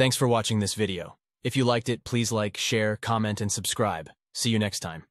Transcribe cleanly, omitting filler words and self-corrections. Thanks for watching this video. If you liked it, please like, share, comment, and subscribe. See you next time.